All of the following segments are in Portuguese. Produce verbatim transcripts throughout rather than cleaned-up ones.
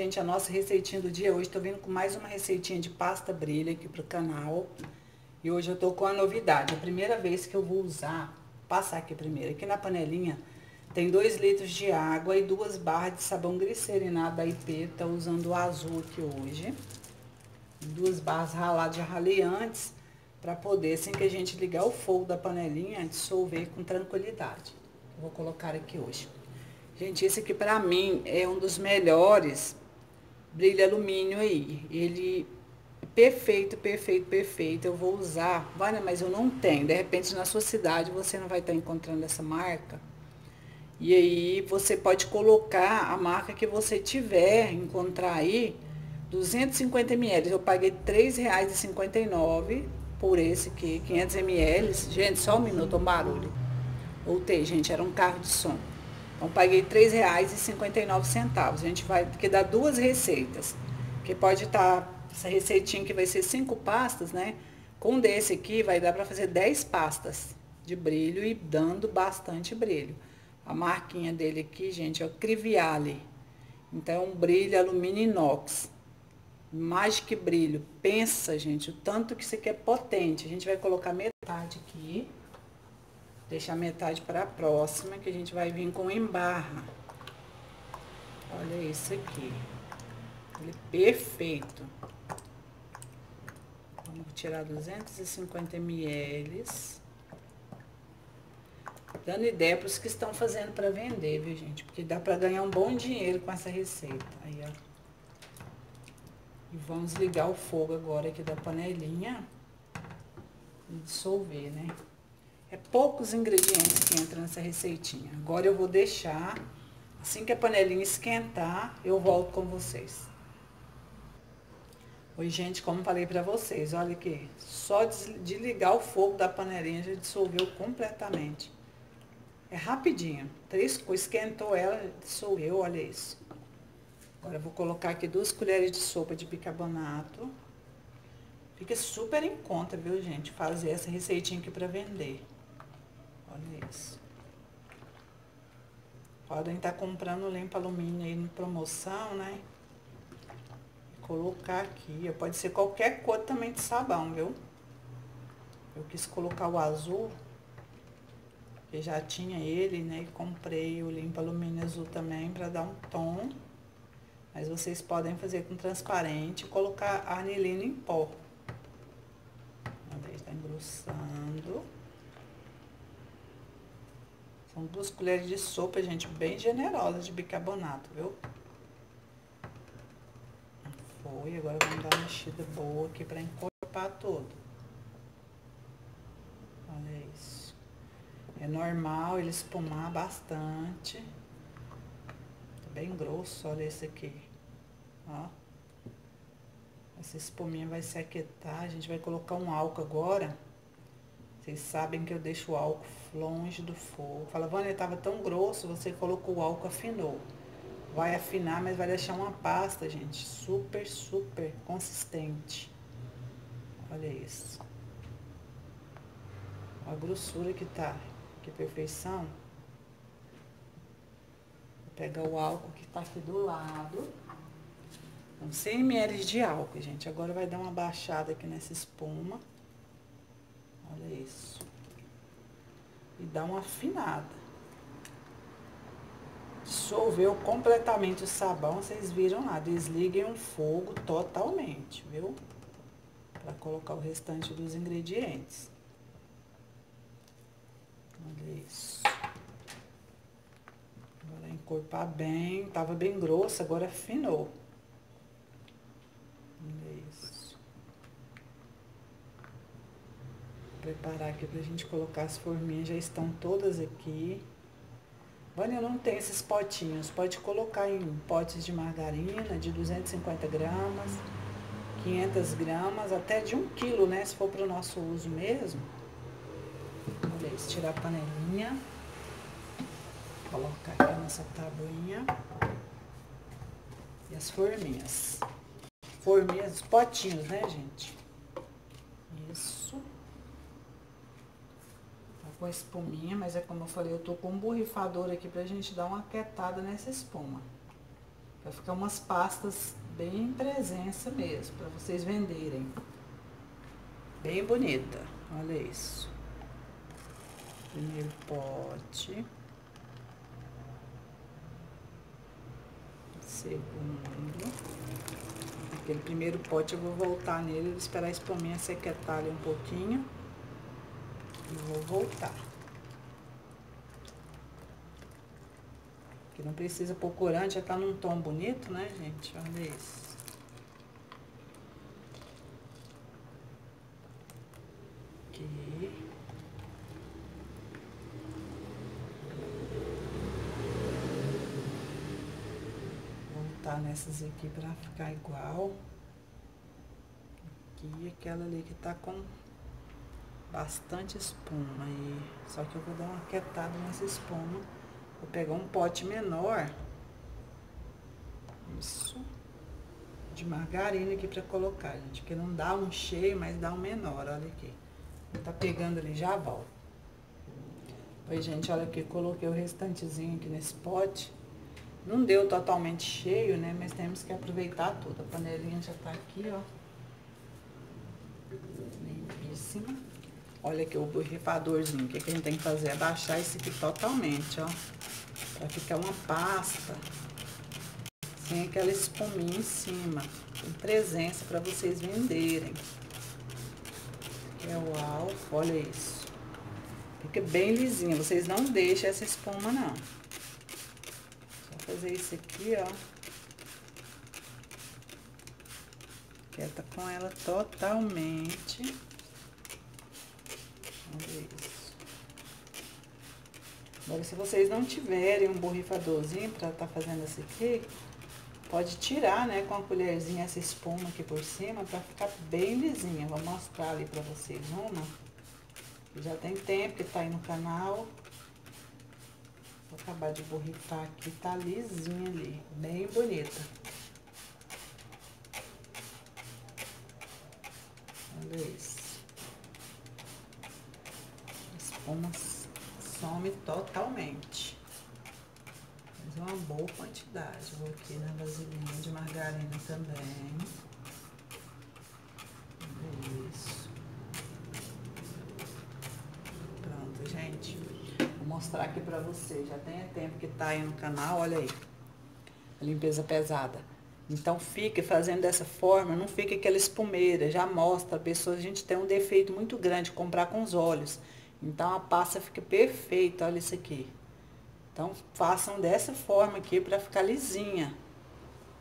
gente, a nossa receitinha do dia. Hoje tô vindo com mais uma receitinha de pasta brilha aqui pro canal. E hoje eu tô com a novidade. A primeira vez que eu vou usar, passar aqui primeiro. Aqui na panelinha tem dois litros de água e duas barras de sabão glicerinado da Ypê. Tá usando o azul aqui hoje. Duas barras raladas, já ralei antes, pra poder, assim que a gente ligar o fogo da panelinha, dissolver com tranquilidade. Eu vou colocar aqui hoje. Gente, esse aqui pra mim é um dos melhores brilho alumínio aí. Ele é perfeito, perfeito, perfeito. Eu vou usar. Vânia, mas eu não tenho. De repente, na sua cidade, você não vai estar encontrando essa marca. E aí, você pode colocar a marca que você tiver, encontrar aí, duzentos e cinquenta mililitros. Eu paguei três reais e cinquenta e nove centavos por esse aqui, quinhentos mililitros. Gente, só um minuto, um barulho. Voltei, gente, era um carro de som. Então, paguei três reais e cinquenta e nove centavos. A gente vai, porque dá duas receitas. Que pode estar, tá, essa receitinha que vai ser cinco pastas, né? Com um desse aqui, vai dar para fazer dez pastas de brilho e dando bastante brilho. A marquinha dele aqui, gente, é o Crivialli. Então, é um brilho alumínio inox. Mais que brilho. Pensa, gente, o tanto que isso aqui é potente. A gente vai colocar metade aqui. Deixar metade para a próxima, que a gente vai vir com embarra. Olha isso aqui. Ele é perfeito. Vamos tirar duzentos e cinquenta mililitros. Dando ideia para os que estão fazendo para vender, viu, gente? Porque dá para ganhar um bom dinheiro com essa receita. Aí, ó. E vamos ligar o fogo agora aqui da panelinha. E dissolver, né? É poucos ingredientes que entram nessa receitinha. Agora eu vou deixar, assim que a panelinha esquentar, eu volto com vocês. Oi, gente, como falei pra vocês, olha aqui. Só de ligar o fogo da panelinha já dissolveu completamente. É rapidinho. Três, esquentou ela, dissolveu, olha isso. Agora eu vou colocar aqui duas colheres de sopa de bicarbonato. Fica super em conta, viu, gente, fazer essa receitinha aqui pra vender. Olha isso. Podem estar comprando limpa alumínio aí na promoção, né? Colocar aqui. Pode ser qualquer cor também de sabão, viu? Eu quis colocar o azul. Eu já tinha ele, né? E comprei o limpa alumínio azul também pra dar um tom. Mas vocês podem fazer com transparente e colocar a anilina em pó. Tá engrossando. São duas colheres de sopa, gente, bem generosa de bicarbonato, viu? Foi, agora vamos dar uma mexida boa aqui pra encorpar todo. Olha isso. É normal ele espumar bastante. Tá bem grosso, olha esse aqui. Ó. Essa espuminha vai se aquietar, a gente vai colocar um álcool agora. Vocês sabem que eu deixo o álcool longe do fogo. Fala, Vânia, tava tão grosso, você colocou o álcool, afinou. Vai afinar, mas vai deixar uma pasta, gente, super, super consistente. Olha isso. A grossura que tá, que perfeição. Vou pegar o álcool que tá aqui do lado. Então, cem mililitros de álcool, gente. Agora vai dar uma baixada aqui nessa espuma. Olha isso. E dá uma afinada. Dissolveu completamente o sabão, vocês viram lá. Desliguem o fogo totalmente, viu? Pra colocar o restante dos ingredientes. Olha isso. Agora encorpar bem. Tava bem grosso, agora afinou. Preparar aqui pra gente colocar as forminhas, já estão todas aqui. Vânia, eu não tenho esses potinhos, pode colocar em potes de margarina, de duzentos e cinquenta gramas, quinhentas gramas, até de um quilo, né, se for pro nosso uso mesmo. Olha isso, tirar a panelinha, colocar aqui a nossa tabuinha e as forminhas. Forminhas, os potinhos, né, gente? Isso. Com a espuminha, mas é como eu falei, eu tô com um borrifador aqui pra gente dar uma aquietada nessa espuma. Vai ficar umas pastas bem presença mesmo, para vocês venderem. Bem bonita, olha isso. Primeiro pote. Segundo. Aquele primeiro pote eu vou voltar nele, vou esperar espremer minha sequetar ali um pouquinho. E vou voltar. Não precisa pôr corante, já tá num tom bonito, né, gente? Olha isso. Aqui. Vou voltar nessas aqui pra ficar igual. Aqui, aquela ali que tá com bastante espuma. E só que eu vou dar uma quietada nessa espuma. Vou pegar um pote menor, isso, de margarina aqui pra colocar, gente, porque não dá um cheio, mas dá um menor, olha aqui. Tá pegando ali, já volto. Oi, gente, olha aqui, coloquei o restantezinho aqui nesse pote. Não deu totalmente cheio, né, mas temos que aproveitar tudo. A panelinha já tá aqui, ó. Lindíssima. Olha aqui o borrifadorzinho, o que a gente tem que fazer é baixar esse aqui totalmente, ó. Pra ficar uma pasta, sem aquela espuminha em cima. Tem presença pra vocês venderem. Aqui é o alvo, olha isso. Fica bem lisinho, vocês não deixam essa espuma, não. Só fazer isso aqui, ó. Quieta com ela totalmente. Isso. Agora, se vocês não tiverem um borrifadorzinho pra tá fazendo esse aqui, pode tirar, né, com a colherzinha essa espuma aqui por cima pra ficar bem lisinha. Vou mostrar ali pra vocês uma. Já tem tempo que tá aí no canal. Vou acabar de borrifar aqui, tá lisinha ali, bem bonita. Olha isso. Some totalmente. Mas é uma boa quantidade. Vou aqui na vasilhinha de margarina também. Isso. Pronto, gente. Vou mostrar aqui pra vocês. Já tem tempo que tá aí no canal, olha aí. A limpeza pesada. Então, fique fazendo dessa forma, não fique aquela espumeira. Já mostra a pessoa, a gente tem um defeito muito grande, comprar com os olhos. Então, a pasta fica perfeita, olha isso aqui. Então, façam dessa forma aqui pra ficar lisinha.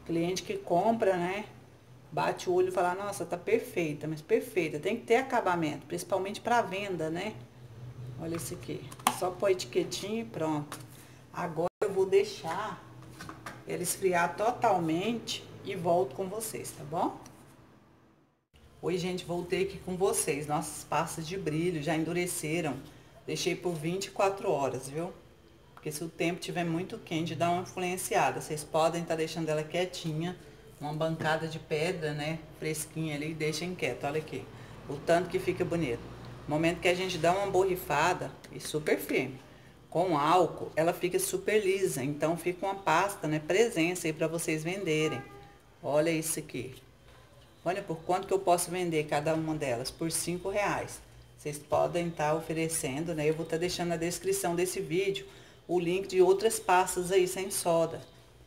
Cliente que compra, né, bate o olho e fala, nossa, tá perfeita, mas perfeita. Tem que ter acabamento, principalmente pra venda, né? Olha isso aqui. Só pôr etiquetinha e pronto. Agora eu vou deixar ele esfriar totalmente e volto com vocês, tá bom? Oi, gente, voltei aqui com vocês. Nossas pastas de brilho já endureceram. Deixei por vinte e quatro horas, viu? Porque se o tempo tiver muito quente, dá uma influenciada. Vocês podem estar deixando ela quietinha, uma bancada de pedra, né? Fresquinha ali, deixem quieto. Olha aqui, o tanto que fica bonito. No momento que a gente dá uma borrifada, e super firme, com álcool, ela fica super lisa. Então, fica uma pasta, né? Presença aí pra vocês venderem. Olha isso aqui. Olha, por quanto que eu posso vender cada uma delas? Por cinco reais. Vocês podem estar oferecendo, né? Eu vou estar deixando na descrição desse vídeo o link de outras pastas aí sem soda.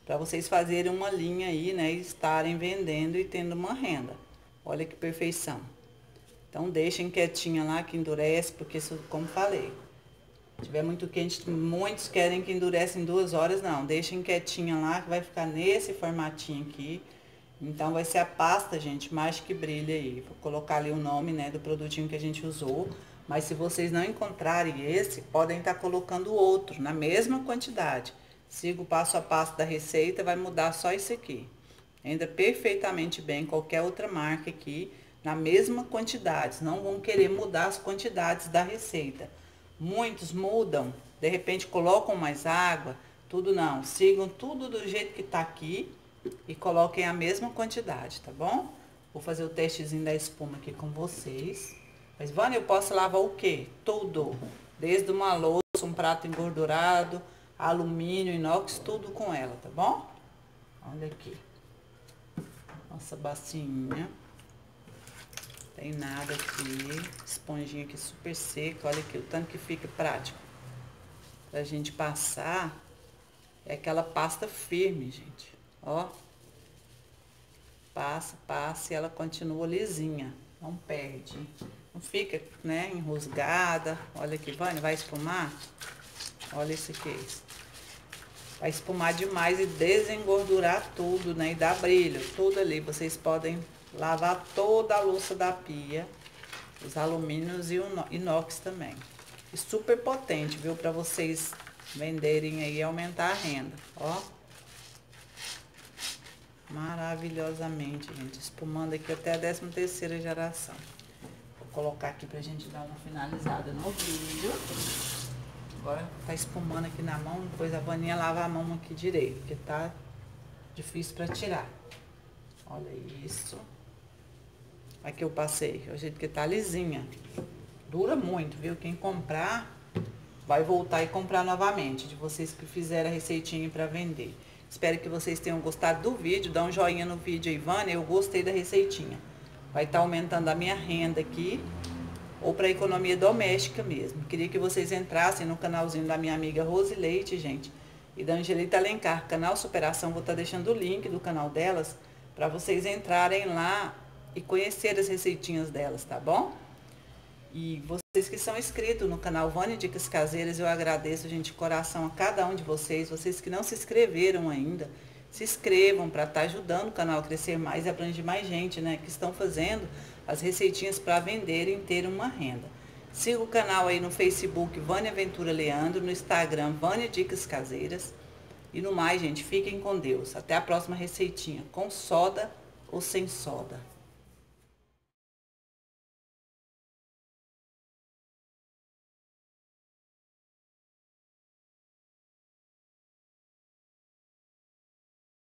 Para vocês fazerem uma linha aí, né? E estarem vendendo e tendo uma renda. Olha que perfeição. Então, deixem quietinha lá que endurece, porque isso, como falei, se tiver muito quente, muitos querem que endurece em duas horas. Não, deixem quietinha lá que vai ficar nesse formatinho aqui. Então, vai ser a pasta, gente, mais que brilha aí. Vou colocar ali o nome, né, do produtinho que a gente usou. Mas se vocês não encontrarem esse, podem estar colocando outro, na mesma quantidade. Siga o passo a passo da receita, vai mudar só isso aqui. Ainda perfeitamente bem qualquer outra marca aqui, na mesma quantidade. Não vão querer mudar as quantidades da receita. Muitos mudam, de repente colocam mais água, tudo não. Sigam tudo do jeito que tá aqui. E coloquem a mesma quantidade, tá bom? Vou fazer o testezinho da espuma aqui com vocês. Mas, Vânia, eu posso lavar o quê? Tudo. Desde uma louça, um prato engordurado, alumínio, inox, tudo com ela, tá bom? Olha aqui. Nossa bacinha. Tem nada aqui. Esponjinha aqui super seca. Olha aqui o tanto que fica prático. Pra gente passar. É aquela pasta firme, gente. Ó. Passa, passa e ela continua lisinha. Não perde. Não fica, né, enrosgada. Olha aqui, Vânia, vai espumar? Olha isso aqui. Vai espumar demais e desengordurar tudo, né? E dar brilho, tudo ali. Vocês podem lavar toda a louça da pia. Os alumínios e o inox também. E super potente, viu? Pra vocês venderem aí e aumentar a renda, ó. Maravilhosamente, gente. Espumando aqui até a décima terceira geração. Vou colocar aqui pra gente dar uma finalizada no vídeo. Agora tá espumando aqui na mão. Depois a Vaninha lava a mão aqui direito, porque tá difícil pra tirar. Olha isso. Aqui eu passei. É o jeito que tá lisinha. Dura muito, viu? Quem comprar vai voltar e comprar novamente. De vocês que fizeram a receitinha pra vender. Espero que vocês tenham gostado do vídeo. Dá um joinha no vídeo aí, Vânia. Eu gostei da receitinha. Vai estar aumentando a minha renda aqui. Ou para economia doméstica mesmo. Queria que vocês entrassem no canalzinho da minha amiga Rose Leite, gente. E da Angelita Alencar. Canal Superação. Vou estar deixando o link do canal delas. Para vocês entrarem lá e conhecer as receitinhas delas, tá bom? E vocês que são inscritos no canal Vânia Dicas Caseiras, eu agradeço, gente, de coração a cada um de vocês. Vocês que não se inscreveram ainda, se inscrevam para estar tá ajudando o canal a crescer mais e abranger mais gente, né? Que estão fazendo as receitinhas para venderem e ter uma renda. Siga o canal aí no Facebook, Vânia Ventura Leandro, no Instagram, Vânia Dicas Caseiras. E no mais, gente, fiquem com Deus. Até a próxima receitinha, com soda ou sem soda.